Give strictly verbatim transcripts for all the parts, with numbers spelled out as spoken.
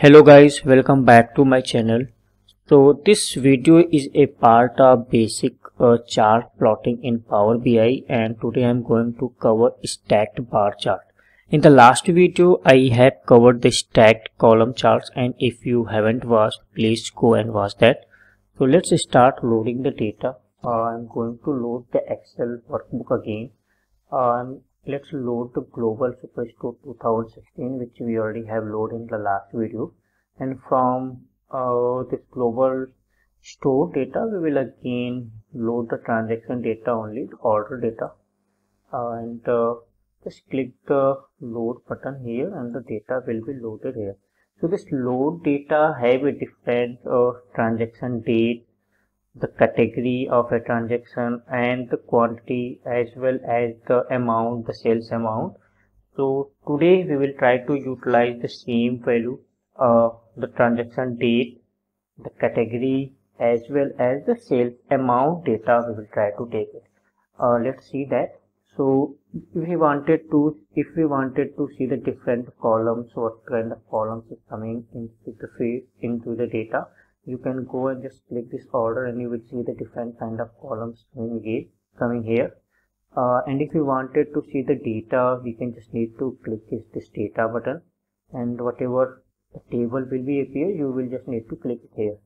Hello guys, welcome back to my channel. So this video is a part of basic uh, chart plotting in Power B I, and today I'm going to cover stacked bar chart. In the last video I have covered the stacked column charts, and if you haven't watched, please go and watch that. So let's start loading the data. uh, I'm going to load the Excel workbook again. um, Let's load the global superstore two thousand sixteen, which we already have loaded in the last video. And from uh, this global store data, we will again load the transaction data only, the order data. Uh, and uh, just click the load button here, and the data will be loaded here. So this load data have a different uh, transaction date, the category of a transaction, and the quantity, as well as the amount, the sales amount. So today we will try to utilize the same value, uh, the transaction date, the category, as well as the sales amount data we will try to take it. Uh, let's see that. So if we wanted to if we wanted to see the different columns, what kind of columns is coming into the field, into the data, you can go and just click this order, and you will see the different kind of columns coming here, coming here. Uh, and if you wanted to see the data, we can just need to click this, this data button, and whatever the table will be appear, you will just need to click here.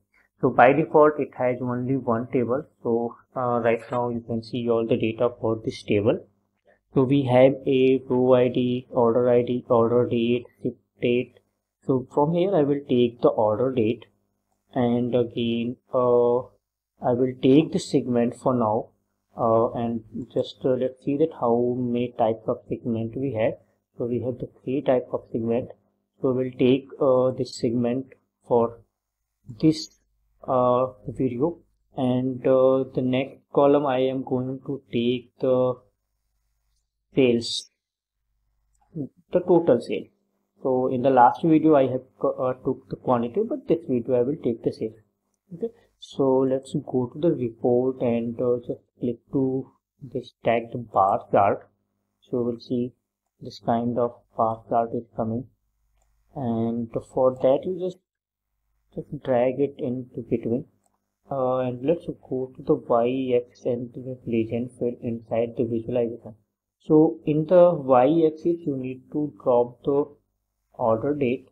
So by default it has only one table. So uh, right now you can see all the data for this table. So we have a row I D, order I D, order date, ship date. So from here I will take the order date. And again uh, I will take the segment for now, uh, and just uh, let's see that how many types of segment we have. So we have the three type of segment. So we'll take uh, this segment for this uh, video, and uh, the next column I am going to take the sales, the total sales. So in the last video I have uh, took the quantity, but this video I will take the sales. Okay, so let's go to the report and uh, just click to this stacked bar chart. So we'll see this kind of bar chart is coming, and for that you just just drag it into between. Uh, and let's go to the Y, X, and the legend field inside the visualization. So in the Y axis you need to drop the order date,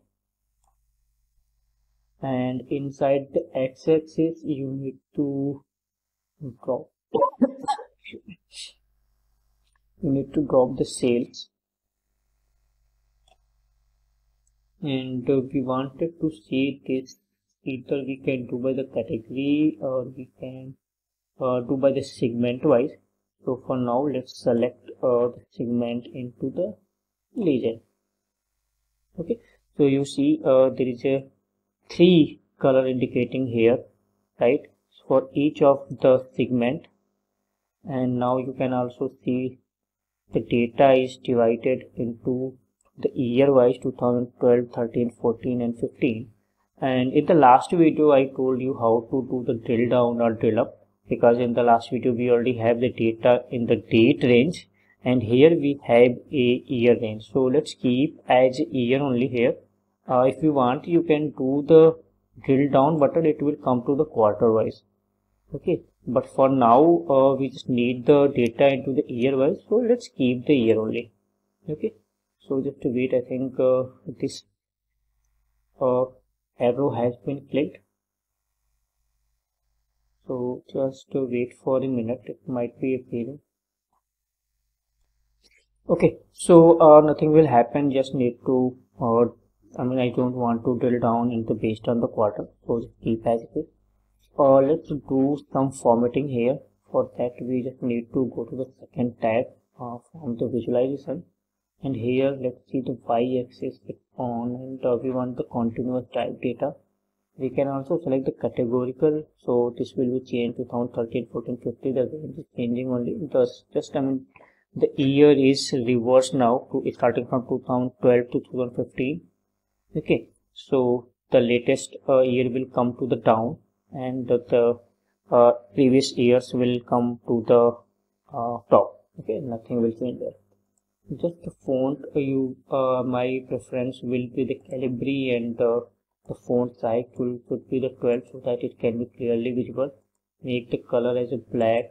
and inside the x-axis you need to drop you need to drop the sales. And uh, we wanted to see this, either we can do by the category or we can uh, do by the segment wise. So for now let's select uh, the segment into the legend. Okay, so you see uh, there is a three color indicating here, right, for each of the segment. And now you can also see the data is divided into the year wise, two thousand twelve, thirteen, fourteen and fifteen. And in the last video I told you how to do the drill down or drill up, because in the last video we already have the data in the date range, and here we have a year range. So let's keep as year only here. Uh, if you want, you can do the drill down button, it will come to the quarter wise. Okay, but for now uh, we just need the data into the year wise, so let's keep the year only. Okay, so just to wait, I think uh, this uh, arrow has been clicked, so just uh, wait for a minute, it might be appearing. Okay, so uh, nothing will happen, just need to uh, I mean I don't want to drill down into based on the quarter, so just keep as it is. Uh, let's do some formatting here. For that we just need to go to the second tab uh, from the visualization, and here let's see the Y axis is on, and uh, we want the continuous type data. We can also select the categorical, so this will be changed to two thousand thirteen, fourteen, fifteen, the range is changing only, thus just I mean the year is reversed now to starting from two thousand twelve to two thousand fifteen. Okay, so the latest uh, year will come to the down, and the, the uh, previous years will come to the uh, top. Okay, nothing will change there. Just the font, you uh, my preference will be the Calibri, and uh, The font size could, could be the twelve so that it can be clearly visible. Make the color as a black.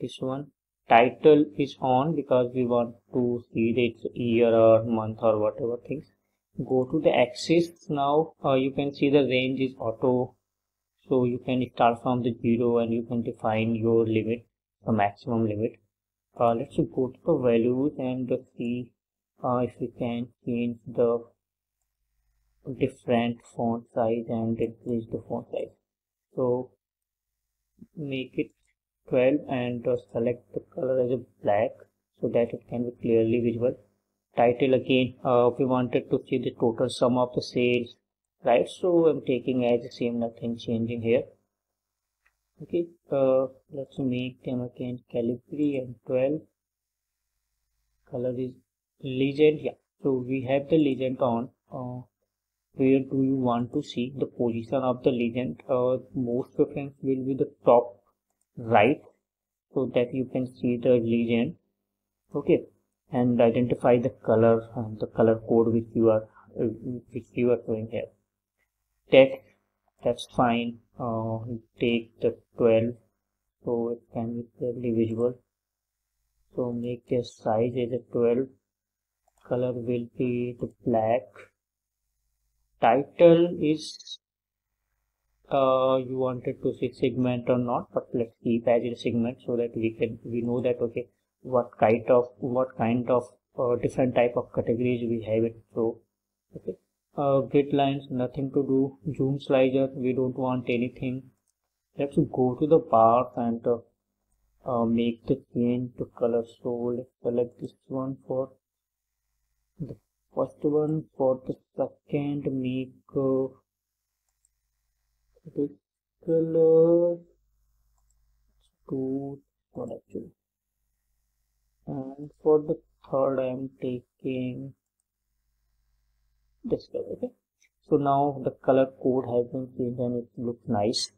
This one. Title is on because we want to see the year or month or whatever things. Go to the axis now. Uh, you can see the range is auto. So you can start from the zero and you can define your limit, the maximum limit. Uh, let's go to the values and see uh, if we can change the different font size and increase the font size. So make it twelve and uh, select the color as a black so that it can be clearly visible. Title again, uh, we wanted to see the total sum of the sales, right? So I'm taking as the same, nothing changing here. Okay, uh, let's make them again Calibri and twelve. Color is legend. Yeah, so we have the legend on. Uh, where do you want to see the position of the legend? Uh, most preference will be the top right so that you can see the legend. Okay, and identify the color and the color code which you are uh, which you are showing here. Text, that's fine. Uh, take the twelve so it can be clearly visible. So make the size as a twelve. Color will be the black. Title is uh, you wanted to see segment or not, but let's keep as a segment so that we can we know that okay what kind of what kind of uh, different type of categories we have it. So okay. Uh, grid lines, nothing to do. Zoom slider, we don't want anything. Let's go to the bar and uh, uh, make the change to color. So let's select this one for the first one. For the second, make uh, this color to one actually. And for the third, I am taking this color. Okay, so now the color code has been changed and it looks nice.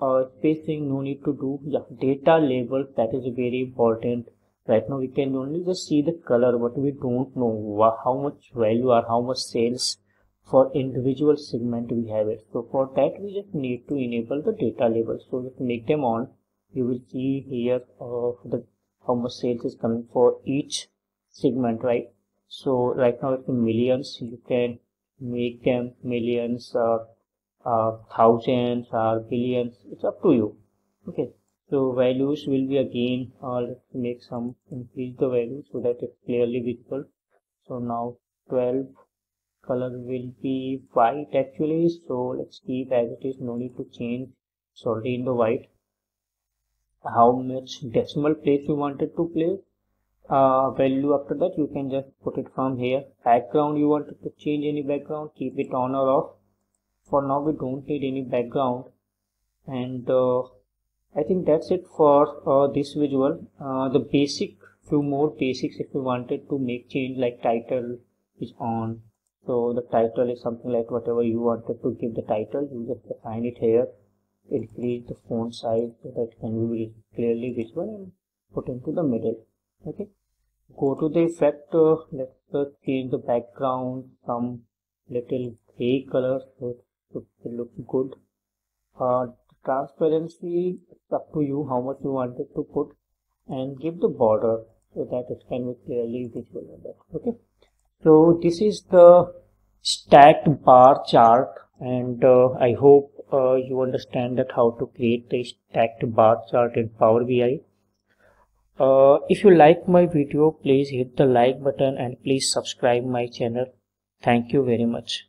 Uh, spacing, no need to do. Yeah, data label, that is very important. Right now we can only just see the color, but we don't know how much value or how much sales for individual segment we have it. So for that we just need to enable the data label. So just make them on. You will see here uh, the how much sales is coming for each segment, right? So right now it's millions. You can make them millions or uh, thousands or billions. It's up to you. Okay. So values will be again. Uh, let's make some increase the value so that it's clearly visible. So now twelve. Color will be white actually. So let's keep as it is. No need to change. It's already in the white. How much decimal place you wanted to place? Uh, value after that you can just put it from here. Background, you want to change any background, keep it on or off. For now we don't need any background, and uh, I think that's it for uh, this visual. Uh, the basic, few more basics if you wanted to make change, like title is on. So the title is something like whatever you wanted to give the title, you just define it here. Increase the font size so that can be clearly visible and put into the middle. Okay, go to the effect. Uh, let's uh, change the background some little gray color so it looks good. Uh, transparency, it's up to you how much you wanted to put, and give the border so that it can be clearly visible. Okay, so this is the stacked bar chart, and uh, I hope uh, you understand that how to create the stacked bar chart in Power B I. Uh, if you like my video, please hit the like button and please subscribe my channel. Thank you very much.